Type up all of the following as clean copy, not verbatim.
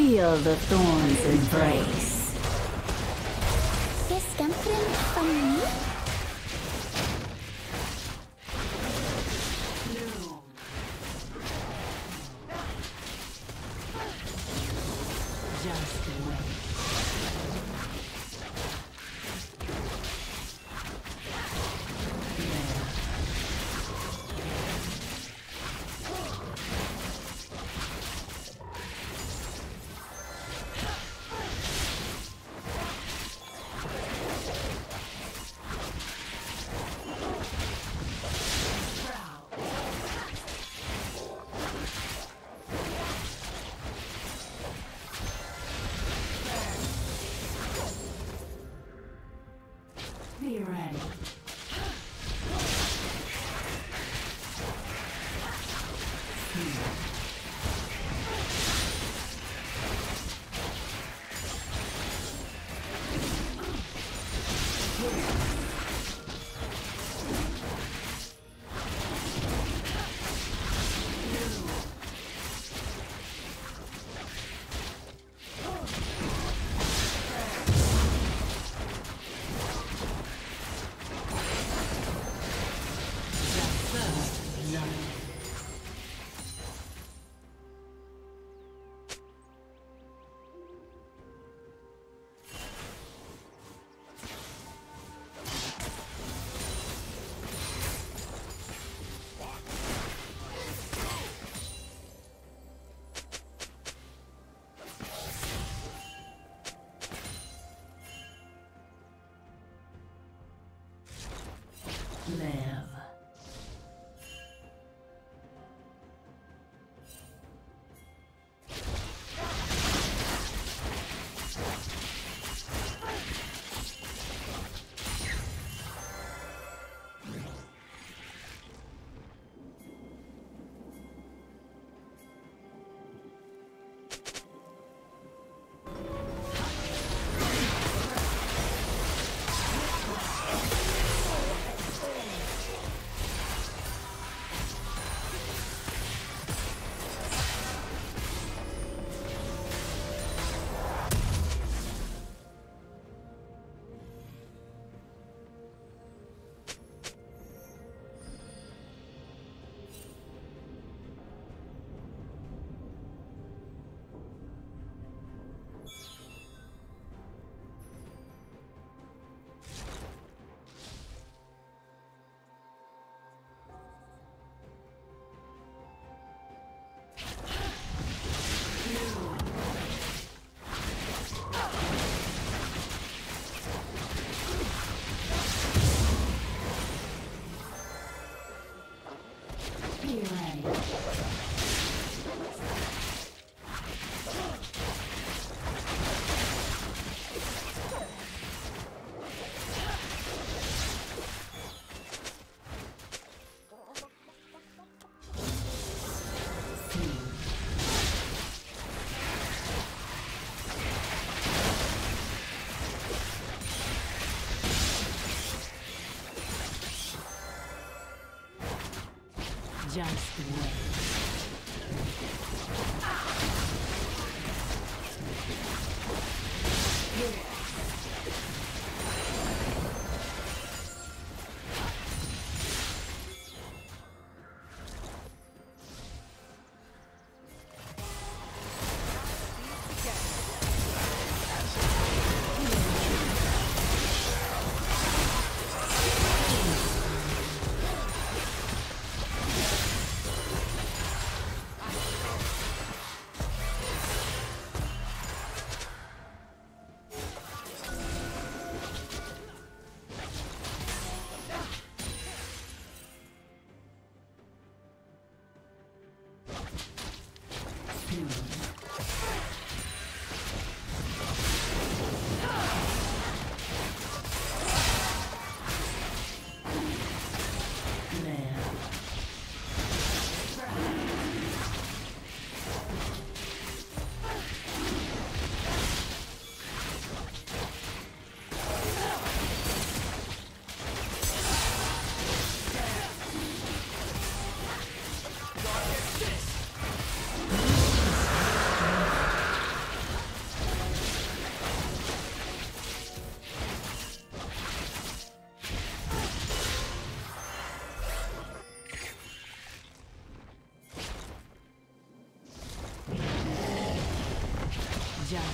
Feel the thorns embrace. Just wait. Yeah. Rampage.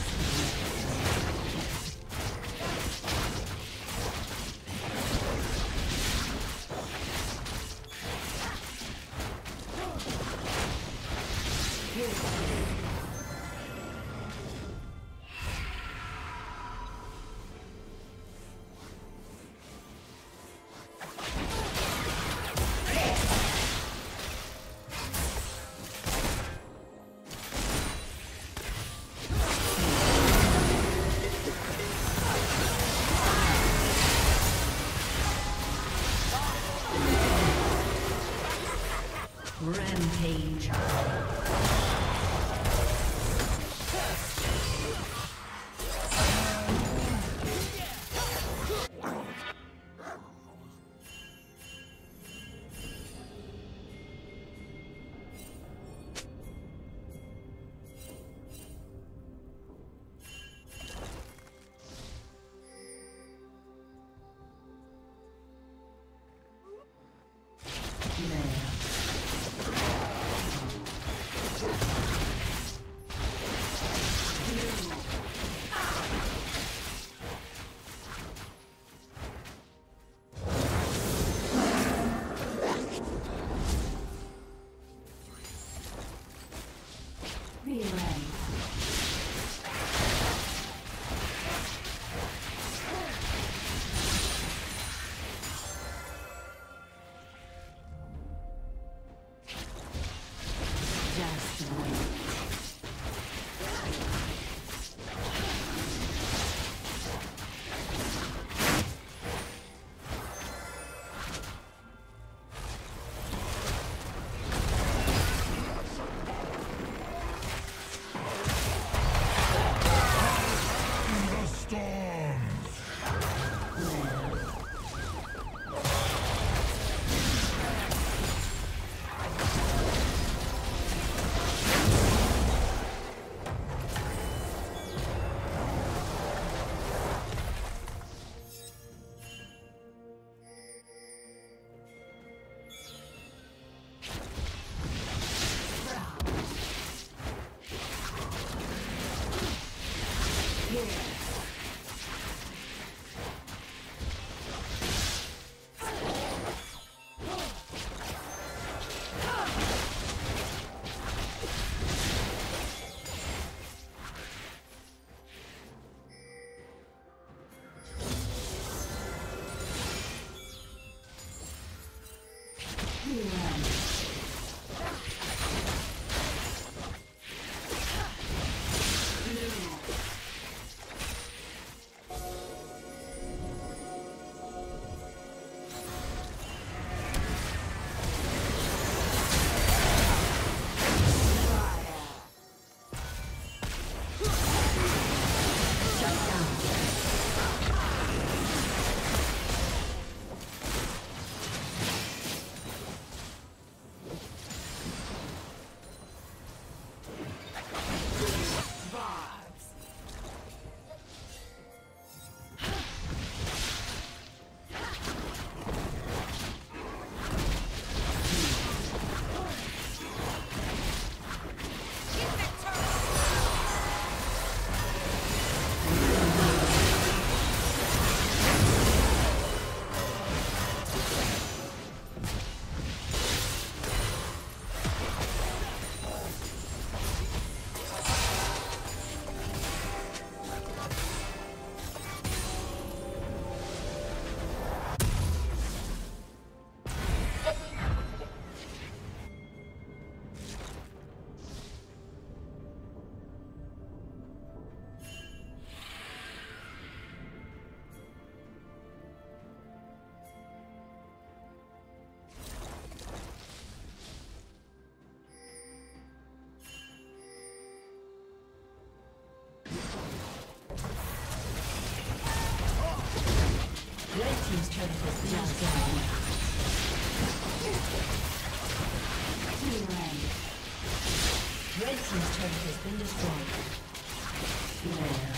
This turret has been destroyed. Yeah.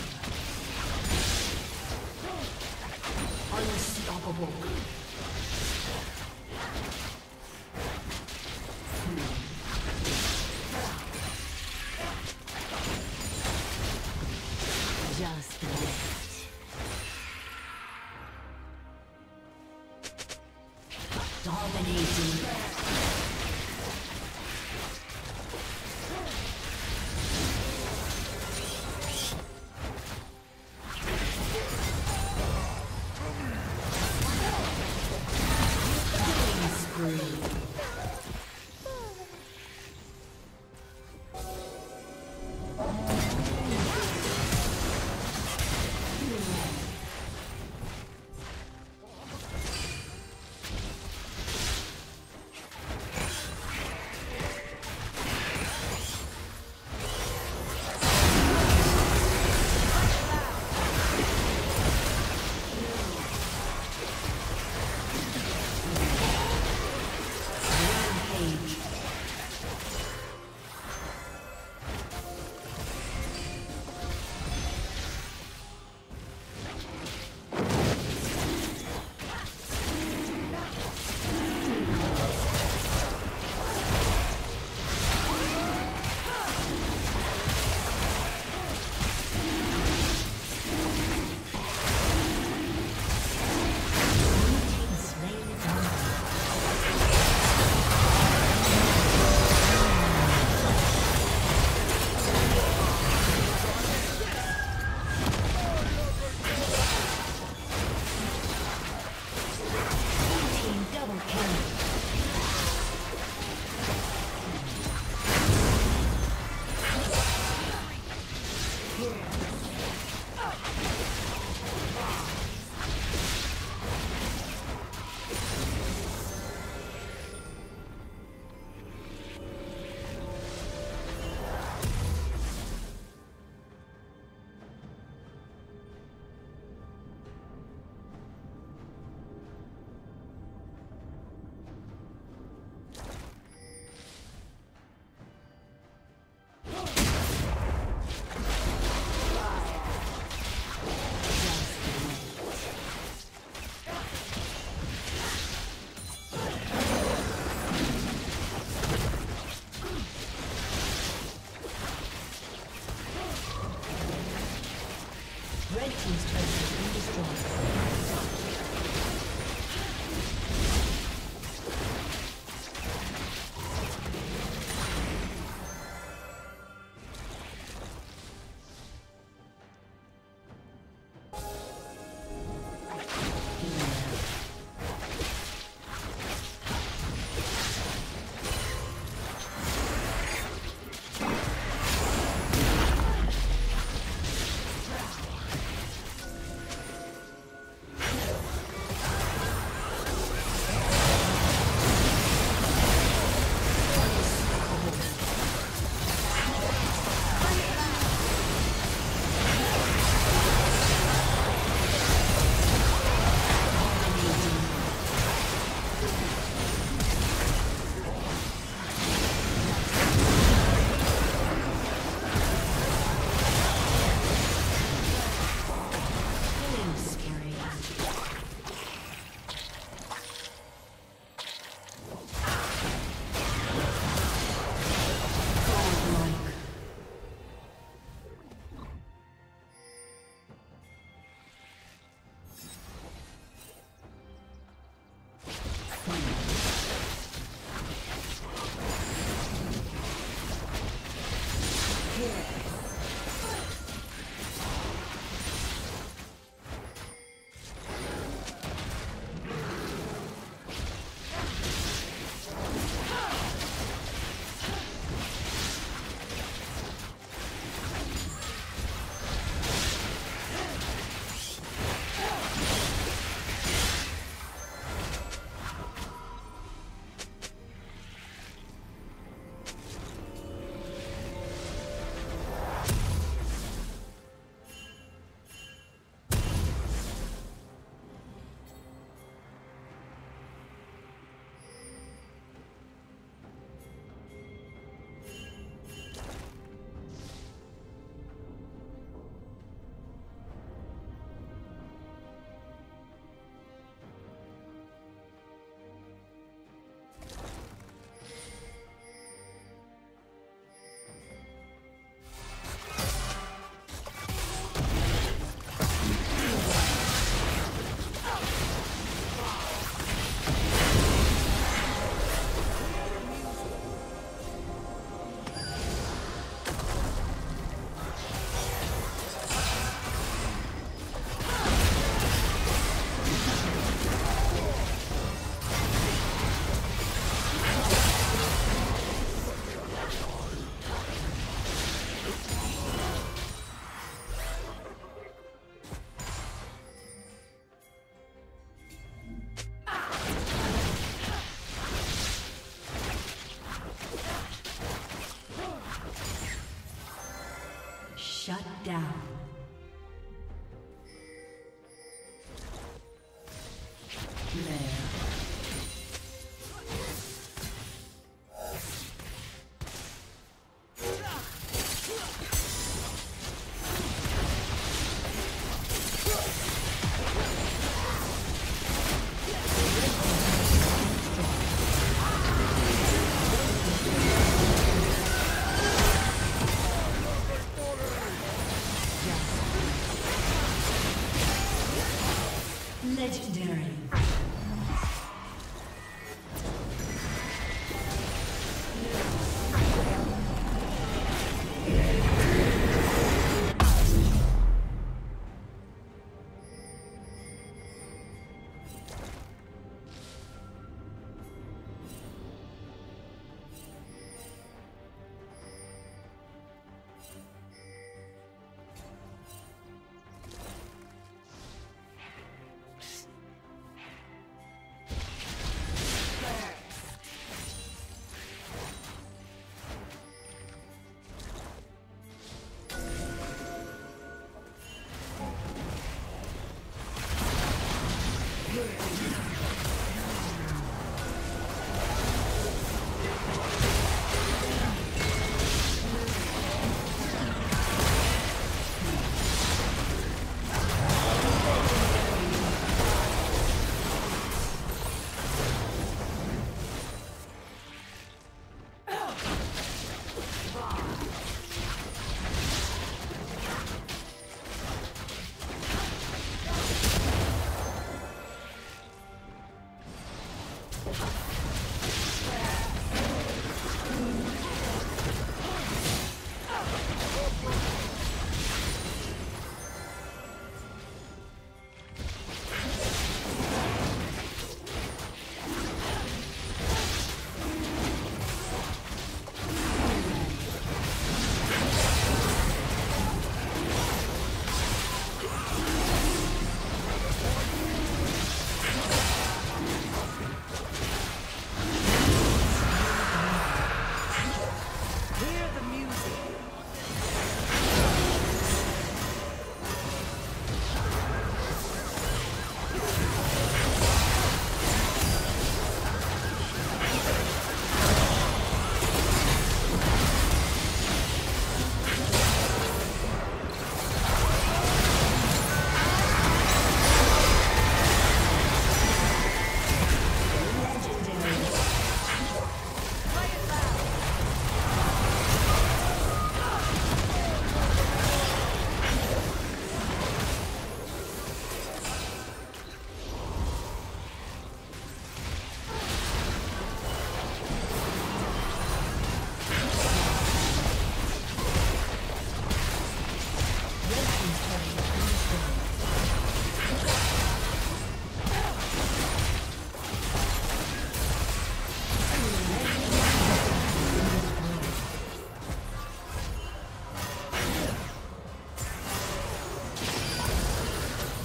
Unstoppable. Shut down.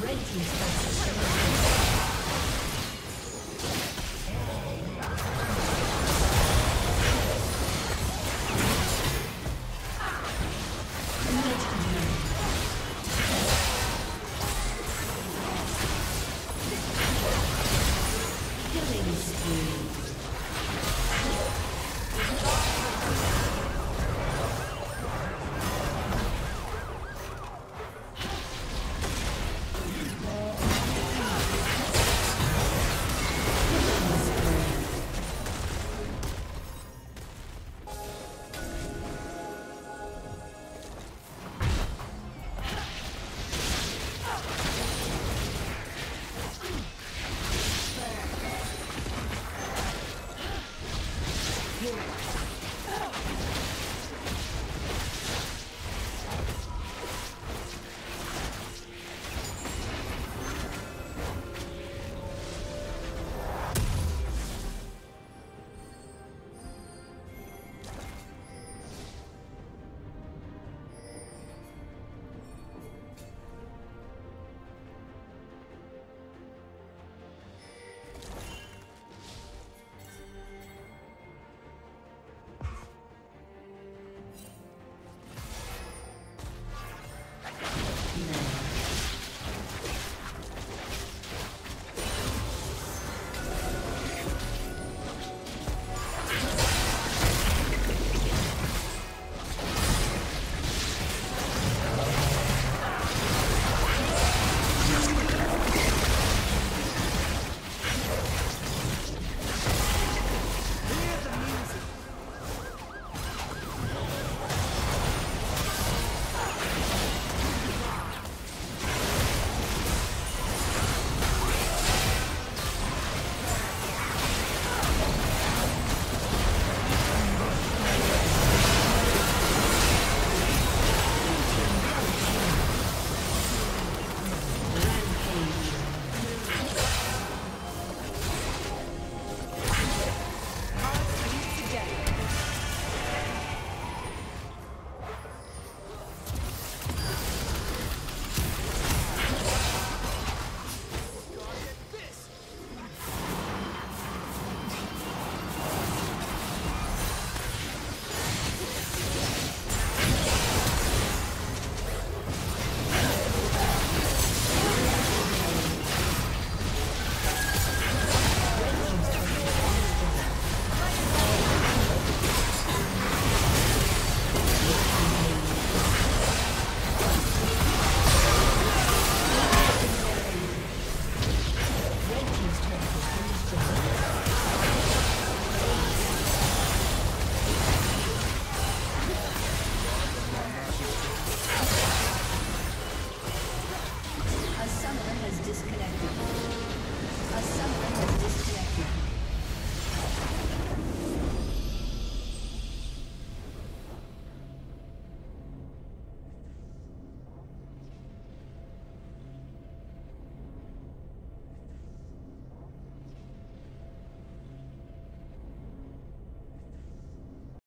Red team's